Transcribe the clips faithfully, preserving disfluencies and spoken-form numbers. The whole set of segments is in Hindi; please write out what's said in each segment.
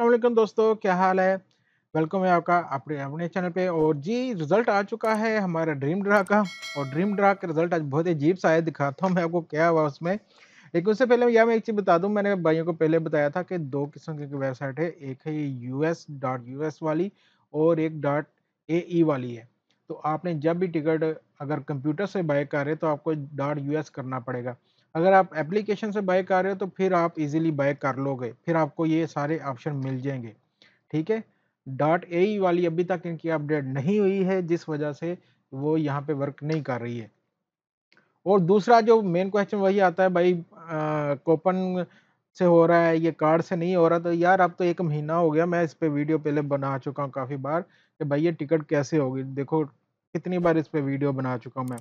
अस्सलाम वालेकुम दोस्तों, क्या हाल है। वेलकम है आपका अपने अपने चैनल पे। और जी रिज़ल्ट आ चुका है हमारा ड्रीम ड्रा का, और ड्रीम ड्रा का रिज़ल्ट आज बहुत अजीब सा आया। दिखाता हूँ मैं आपको क्या हुआ उसमें। लेकिन उससे पहले यह मैं एक चीज़ बता दूँ, मैंने भाइयों को पहले बताया था कि दो किस्म की वेबसाइट है, एक है U S dot U S वाली और एक डॉट ए ई वाली है। तो आपने जब भी टिकट अगर कंप्यूटर से बाय कर रहे हो तो आपको डॉट यू एस करना पड़ेगा। अगर आप एप्लीकेशन से बाय कर रहे हो तो फिर आप इजीली बाय कर लोगे, फिर आपको ये सारे ऑप्शन मिल जाएंगे। ठीक है, डॉट ए ई वाली अभी तक इनकी अपडेट नहीं हुई है, जिस वजह से वो यहाँ पे वर्क नहीं कर रही है। और दूसरा जो मेन क्वेश्चन वही आता है, भाई कूपन से हो रहा है ये कार्ड से नहीं हो रहा। तो यार अब तो एक महीना हो गया, मैं इस पर वीडियो पहले बना चुका हूँ काफ़ी बार कि भाई ये टिकट कैसे होगी। देखो कितनी बार इस पर वीडियो बना चुका हूँ मैं,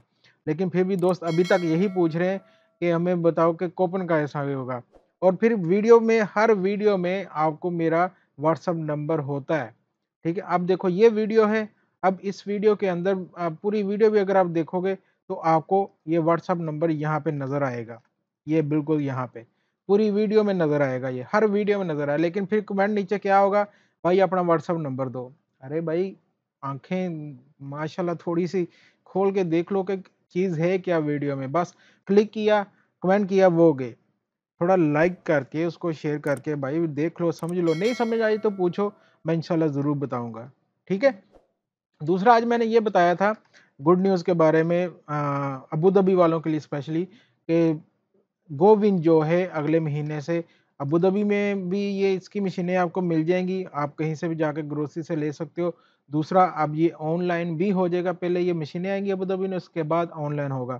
लेकिन फिर भी दोस्त अभी तक यही पूछ रहे हैं कि हमें बताओ कि कूपन का ऐसा होगा। और फिर वीडियो में, हर वीडियो में आपको मेरा व्हाट्सअप नंबर होता है। ठीक है, अब देखो ये वीडियो है, अब इस वीडियो के अंदर पूरी वीडियो भी अगर आप देखोगे तो आपको ये व्हाट्सअप नंबर यहाँ पे नज़र आएगा। ये बिल्कुल यहाँ पे पूरी वीडियो में नज़र आएगा, ये हर वीडियो में नज़र आएगा। लेकिन फिर कमेंट नीचे क्या होगा, भाई अपना व्हाट्सअप नंबर दो। अरे भाई आंखें माशाल्लाह थोड़ी सी खोल के देख लो कि चीज़ है क्या वीडियो में। बस क्लिक किया, कमेंट किया, वो गए। थोड़ा लाइक करके उसको शेयर करके भाई देख लो, समझ लो। नहीं समझ आई तो पूछो, मैं इंशाल्लाह ज़रूर बताऊंगा। ठीक है, दूसरा आज मैंने ये बताया था गुड न्यूज़ के बारे में अबू धाबी वालों के लिए स्पेशली, कि गोविंद जो है अगले महीने से अबू धाबी में भी ये इसकी मशीनें आपको मिल जाएंगी। आप कहीं से भी जाकर ग्रोसरी से ले सकते हो। दूसरा, अब ये ऑनलाइन भी हो जाएगा। पहले ये मशीनें आएंगी अबू धाबी में, उसके बाद ऑनलाइन होगा।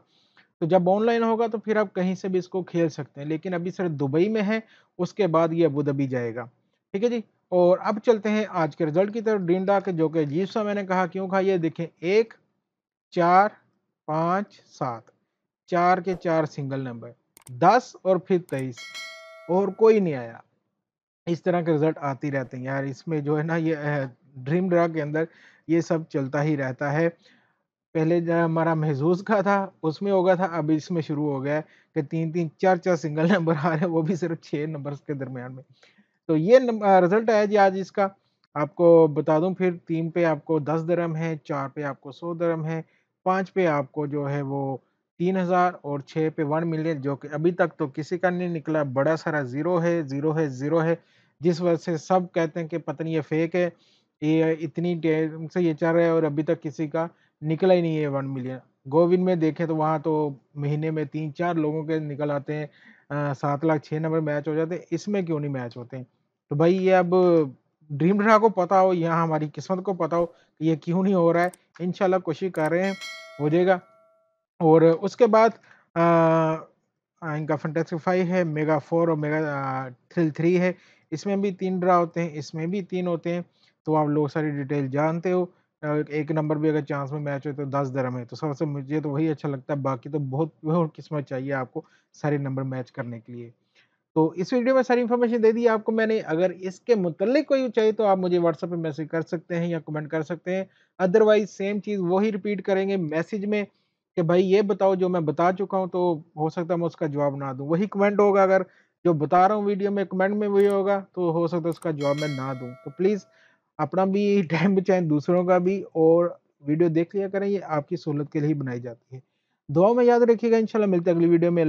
तो जब ऑनलाइन होगा तो फिर आप कहीं से भी इसको खेल सकते हैं। लेकिन अभी सिर्फ दुबई में है, उसके बाद ये अबू धाबी जाएगा। ठीक है जी। और अब चलते हैं आज के रिजल्ट की तरफ। ड्रीम ड्रा के जो कि अजीब सा मैंने कहा क्यों कहा, ये देखें एक चार पाँच सात, चार के चार सिंगल नंबर, दस और फिर तेईस, और कोई नहीं आया। इस तरह के रिजल्ट आते रहते हैं यार। इसमें जो है ना, ये ड्रीम ड्रा के अंदर ये सब चलता ही रहता है। पहले जो हमारा महजूज का था उसमें हो गया था, अब इसमें शुरू हो गया है कि तीन तीन चार चार सिंगल नंबर आ रहे हैं, वो भी सिर्फ छः नंबर के दरमियान में। तो ये रिजल्ट आया जी आज इसका। आपको बता दूं फिर, तीन पे आपको दस दरम है, चार पे आपको सौ दरम है, पाँच पे आपको जो है वो तीन हज़ार, और छः पे वन मिलियन, जो कि अभी तक तो किसी का नहीं निकला। बड़ा सारा ज़ीरो है, ज़ीरो है, ज़ीरो है, जिस वजह से सब कहते हैं कि पता नहीं ये फेक है, ये इतनी टाइम से ये चल रहा है और अभी तक किसी का निकला ही नहीं है वन मिलियन। गोविंद में देखें तो वहाँ तो महीने में तीन चार लोगों के निकल आते हैं, सात लाख छः नंबर मैच हो जाते हैं, इसमें क्यों नहीं मैच होते हैं। तो भाई ये अब ड्रीम ड्रा को पता हो या हमारी किस्मत को पता हो कि ये क्यों नहीं हो रहा है। इंशाल्लाह कोशिश कर रहे हैं, हो जाएगा। और उसके बाद आ, इनका फंटेस्टिक फाइव है, मेगा फोर और मेगा थ्रिल थ्री है। इसमें भी तीन ड्रा होते हैं, इसमें भी तीन होते हैं। तो आप लोग सारी डिटेल जानते हो। एक नंबर भी अगर चांस में मैच हो तो दस दरम है, तो सबसे मुझे तो वही अच्छा लगता है। बाकी तो बहुत बहुत किस्मत चाहिए आपको सारे नंबर मैच करने के लिए। तो इस वीडियो में सारी इन्फॉर्मेशन दे दी आपको मैंने। अगर इसके मुतल्लिक कोई चाहिए तो आप मुझे व्हाट्सएप पे मैसेज कर सकते हैं या कमेंट कर सकते हैं। अदरवाइज सेम चीज़ वही रिपीट करेंगे मैसेज में कि भाई ये बताओ जो मैं बता चुका हूँ, तो हो सकता है मैं उसका जवाब ना दूँ। वही कमेंट होगा, अगर जो बता रहा हूँ वीडियो में कमेंट में वही होगा, तो हो सकता है उसका जवाब मैं ना दूँ। तो प्लीज़ अपना भी टाइम बचाएं, दूसरों का भी, और वीडियो देख लिया करें। ये आपकी सहूलत के लिए ही बनाई जाती है। दुआ में याद रखिएगा। इंशाल्लाह मिलते हैं अगली वीडियो में।